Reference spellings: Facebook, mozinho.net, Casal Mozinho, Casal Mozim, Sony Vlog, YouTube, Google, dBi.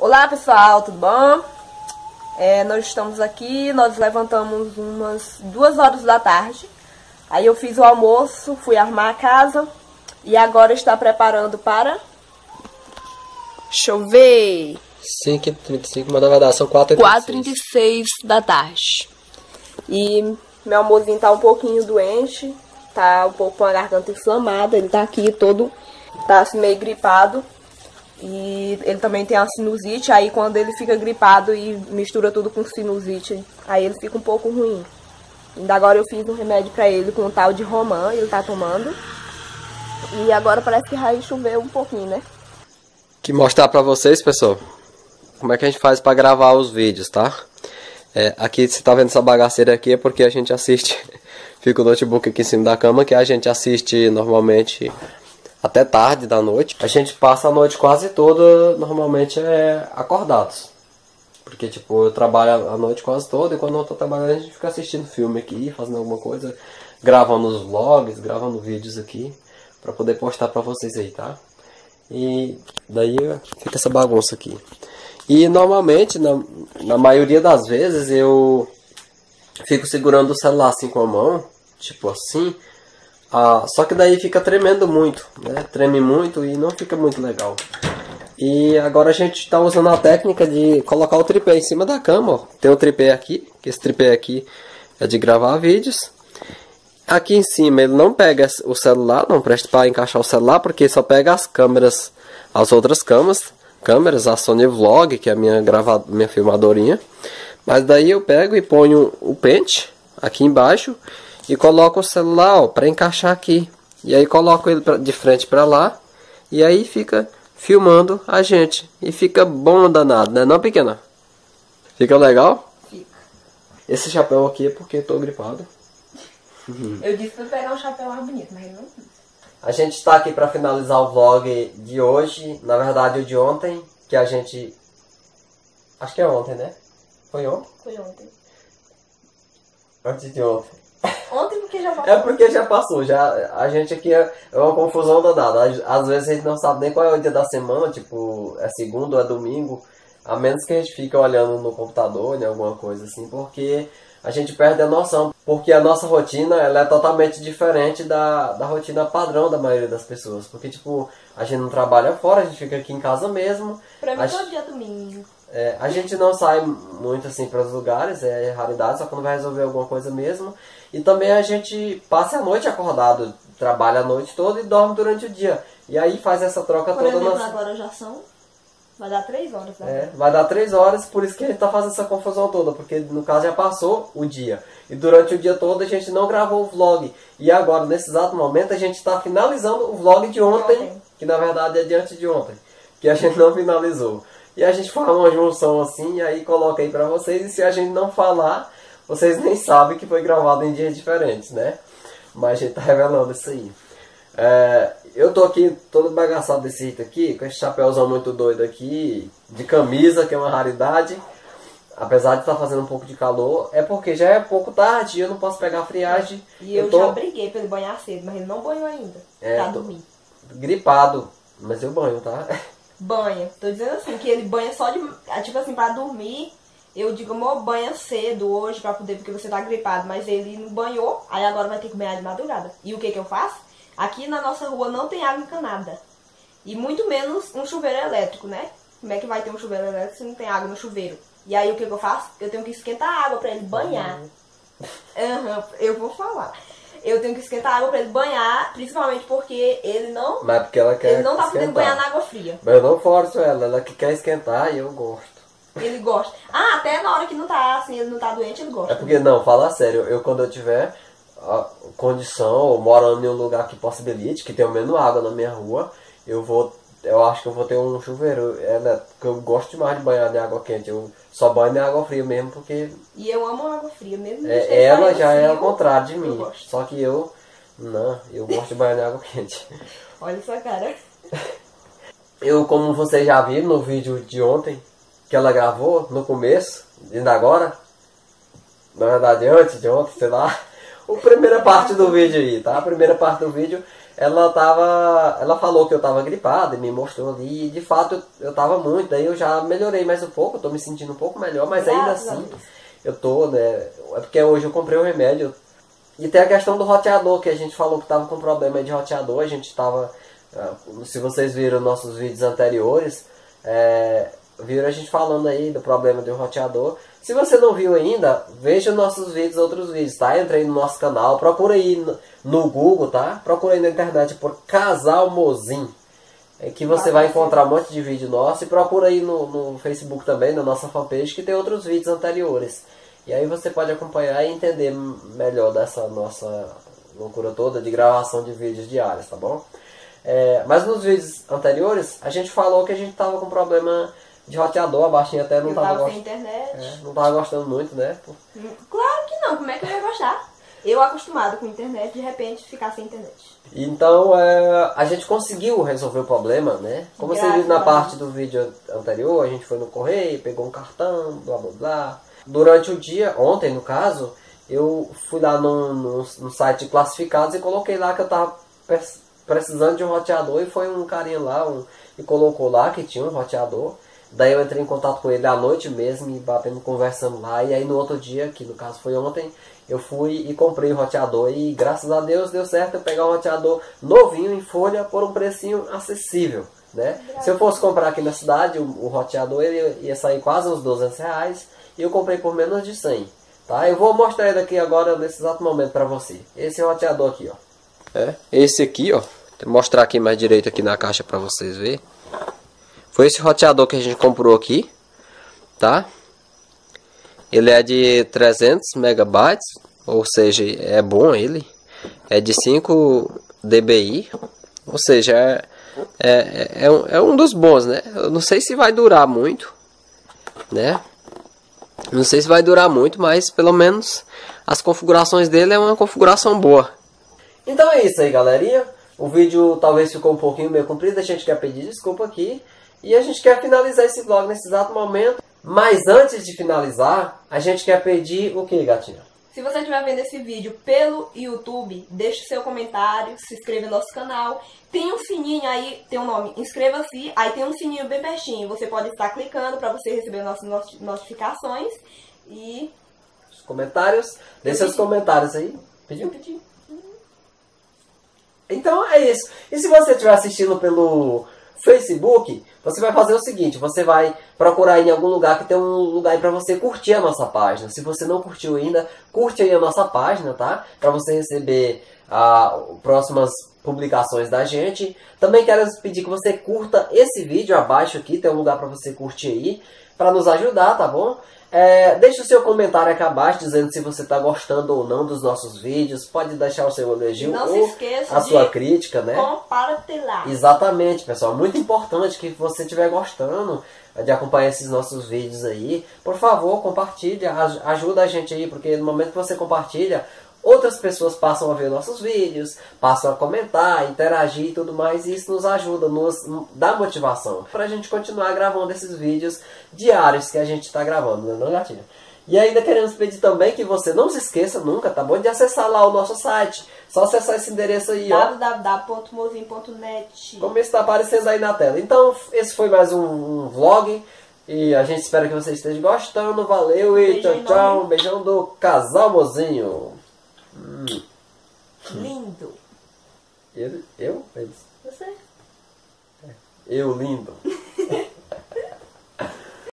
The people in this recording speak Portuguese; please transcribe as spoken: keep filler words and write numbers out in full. Olá pessoal, tudo bom? É, nós estamos aqui, nós levantamos umas duas horas da tarde. Aí eu fiz o almoço, fui arrumar a casa e agora está preparando para... Deixa eu ver... cinco e trinta e cinco, mas na verdade são quatro e trinta e seis da tarde. E meu amorzinho tá um pouquinho doente, tá um pouco com a garganta inflamada, ele tá aqui todo, tá assim, meio gripado. E ele também tem a sinusite, aí quando ele fica gripado e mistura tudo com sinusite, aí ele fica um pouco ruim. Ainda agora eu fiz um remédio pra ele com um tal de romã, ele tá tomando. E agora parece que raio choveu um pouquinho, né? Que mostrar pra vocês, pessoal, como é que a gente faz pra gravar os vídeos, tá? É, aqui você tá vendo essa bagaceira aqui é porque a gente assiste, fica o notebook aqui em cima da cama, que a gente assiste normalmente... até tarde da noite. A gente passa a noite quase toda, normalmente, é, acordados. Porque, tipo, eu trabalho a noite quase toda e quando eu tô trabalhando a gente fica assistindo filme aqui, fazendo alguma coisa, gravando os vlogs, gravando vídeos aqui, pra poder postar pra vocês aí, tá? E daí fica essa bagunça aqui. E, normalmente, na, na maioria das vezes, eu fico segurando o celular assim com a mão, tipo assim... Ah, só que daí fica tremendo muito, né? Treme muito e não fica muito legal. E agora a gente tá usando a técnica de colocar o tripé em cima da cama, ó. Tem um tripé aqui, que esse tripé aqui é de gravar vídeos. Aqui em cima ele não pega o celular, não presta para encaixar o celular, porque só pega as câmeras, as outras câmeras, câmeras, a Sony Vlog, que é a minha, grava... minha filmadorinha. Mas daí eu pego e ponho o pente aqui embaixo e coloco o celular para encaixar aqui. E aí coloco ele pra, de frente para lá. E aí fica filmando a gente. E fica bom danado, né não, pequena? Fica legal? Fica. Esse chapéu aqui é porque eu tô gripado. Eu disse pra pegar um chapéu mais bonito, mas ele não quis. A gente está aqui para finalizar o vlog de hoje. Na verdade o de ontem, que a gente... Acho que é ontem, né? Foi ontem? Foi ontem. Antes de ontem. Ontem porque já passou. É porque já passou, já, a gente aqui é uma confusão danada. Às vezes a gente não sabe nem qual é o dia da semana, tipo, é segunda ou é domingo. A menos que a gente fique olhando no computador, né, alguma coisa assim, porque a gente perde a noção. Porque a nossa rotina, ela é totalmente diferente da, da rotina padrão da maioria das pessoas. Porque, tipo, a gente não trabalha fora, a gente fica aqui em casa mesmo. Pra mim todo dia é domingo. É, a gente não sai muito assim para os lugares, é raridade, só quando vai resolver alguma coisa mesmo. E também a gente passa a noite acordado, trabalha a noite toda e dorme durante o dia. E aí faz essa troca toda. Por exemplo, nas... agora já são... vai dar três horas. Né? É, vai dar três horas, por isso que a gente tá fazendo essa confusão toda, porque no caso já passou o dia. E durante o dia todo a gente não gravou o vlog. E agora, nesse exato momento, a gente está finalizando o vlog de ontem, ontem, que na verdade é de antes de ontem, que a gente não finalizou. E a gente fala uma junção assim, e aí coloca aí pra vocês. E se a gente não falar, vocês nem sabem que foi gravado em dias diferentes, né? Mas a gente tá revelando isso aí. É, eu tô aqui todo bagaçado desse jeito aqui, com esse chapéuzão muito doido aqui, de camisa, que é uma raridade. Apesar de estar tá fazendo um pouco de calor, é porque já é pouco tarde e eu não posso pegar a friagem. E eu, eu tô... já briguei pra ele banhar cedo, mas ele não banhou ainda. É, tá dormindo. Gripado, mas eu banho, tá? Banha. Tô dizendo assim, que ele banha só de... tipo assim, pra dormir, eu digo, amor, banha cedo hoje pra poder, porque você tá gripado. Mas ele não banhou, aí agora vai ter que banhar de madrugada. E o que que eu faço? Aqui na nossa rua não tem água encanada. E muito menos um chuveiro elétrico, né? Como é que vai ter um chuveiro elétrico se não tem água no chuveiro? E aí o que que eu faço? Eu tenho que esquentar a água pra ele banhar. Uhum, eu vou falar. Eu tenho que esquentar a água pra ele banhar, principalmente porque ele não... Mas porque ela quer ele não tá esquentar. Podendo banhar na água fria. Mas eu não forço ela, ela que quer esquentar e eu gosto. Ele gosta. Ah, até na hora que não tá assim, ele não tá doente, ele gosta. É porque, não, fala sério, eu quando eu tiver a condição, ou morando em um lugar que possibilite, que tenha menos água na minha rua, eu vou... eu acho que eu vou ter um chuveiro, é, né? Porque eu gosto demais de banhar de água quente, eu só banho de água fria mesmo, porque... E eu amo água fria mesmo. É, ela já é ao contrário de mim, só que eu, não, eu gosto de banhar de água quente. Olha essa cara. Eu, como vocês já viram no vídeo de ontem, que ela gravou no começo, ainda agora, na verdade antes de ontem, sei lá, a primeira parte do vídeo aí, tá? A primeira parte do vídeo... ela tava, ela falou que eu tava gripada e me mostrou ali, e de fato eu, eu tava muito, daí eu já melhorei mais um pouco, eu tô me sentindo um pouco melhor, mas Graças ainda assim eu tô, né, é porque hoje eu comprei o remédio, e tem a questão do roteador, que a gente falou que tava com problema de roteador, a gente tava, se vocês viram nossos vídeos anteriores, é, viram a gente falando aí do problema do roteador. Se você não viu ainda, veja nossos vídeos, outros vídeos, tá? Entra aí no nosso canal, procura aí no Google, tá? Procura aí na internet por Casal Mozim, que você vai encontrar um monte de vídeo nosso. E procura aí no, no Facebook também, na nossa fanpage, que tem outros vídeos anteriores. E aí você pode acompanhar e entender melhor dessa nossa loucura toda de gravação de vídeos diários, tá bom? É, mas nos vídeos anteriores, a gente falou que a gente tava com problema de roteador, a baixinha até não eu tava, tava gostando. É, não tava gostando muito, né? Claro que não, como é que eu ia gostar? Eu acostumado com internet, de repente ficar sem internet. Então é, a gente conseguiu resolver o problema, né? Como Graças vocês viram na parte do vídeo anterior, a gente foi no correio, pegou um cartão, blá blá blá. Durante o dia, ontem no caso, eu fui lá no, no, no site de classificados e coloquei lá que eu tava precisando de um roteador, e foi um carinha lá um, e colocou lá que tinha um roteador. Daí eu entrei em contato com ele à noite mesmo, e batendo, conversando lá. E aí no outro dia, que no caso foi ontem, eu fui e comprei o roteador. E graças a Deus deu certo eu pegar um roteador novinho em folha por um precinho acessível, né? Se eu fosse comprar aqui na cidade, o, o roteador ele ia sair quase uns duzentos reais. E eu comprei por menos de cem, tá? Eu vou mostrar ele aqui agora, nesse exato momento, pra você. Esse roteador aqui, ó. É, esse aqui, ó. Vou mostrar aqui mais direito aqui na caixa pra vocês verem. Foi esse roteador que a gente comprou aqui, tá? Ele é de trezentos megabytes, ou seja, é bom ele. É de cinco dBi, ou seja, é, é, é, um, é um dos bons, né? Eu não sei se vai durar muito, né? Não sei se vai durar muito, mas pelo menos as configurações dele é uma configuração boa. Então é isso aí, galerinha. O vídeo talvez ficou um pouquinho meio comprido, a gente quer pedir desculpa aqui. E a gente quer finalizar esse vlog nesse exato momento. Mas antes de finalizar, a gente quer pedir o que, gatinha? Se você estiver vendo esse vídeo pelo YouTube, deixe seu comentário, se inscreva no nosso canal. Tem um sininho aí, tem um nome, inscreva-se. Aí tem um sininho bem pertinho, você pode estar clicando para você receber nossas notificações. E... os comentários, deixe seus comentários aí. Pediu? Pediu. Então é isso. E se você estiver assistindo pelo Facebook, você vai fazer o seguinte, você vai procurar em algum lugar que tem um lugar aí pra você curtir a nossa página. Se você não curtiu ainda, curte aí a nossa página, tá? Pra você receber ah, próximas publicações da gente. Também quero pedir que você curta esse vídeo abaixo aqui, tem um lugar pra você curtir aí, pra nos ajudar, tá bom? É, deixa o seu comentário aqui abaixo dizendo se você está gostando ou não dos nossos vídeos. Pode deixar o seu elogio ou a sua crítica, né? Compartilhar. Exatamente, pessoal. Muito importante que você estiver gostando de acompanhar esses nossos vídeos aí. Por favor, compartilha. Ajuda a gente aí, porque no momento que você compartilha, outras pessoas passam a ver nossos vídeos, passam a comentar, interagir e tudo mais. E isso nos ajuda, nos dá motivação pra gente continuar gravando esses vídeos diários que a gente tá gravando, né, não, gatinha? E ainda queremos pedir também que você não se esqueça nunca, tá bom? De acessar lá o nosso site. Só acessar esse endereço aí, ó. w w w ponto mozinho ponto net. Como está aparecendo aí na tela. Então, esse foi mais um, um vlog. E a gente espera que vocês estejam gostando. Valeu e tchau, tchau. Um beijão do Casal Mozinho. Hum. Lindo. Eu? Eu? Você? É. Eu lindo.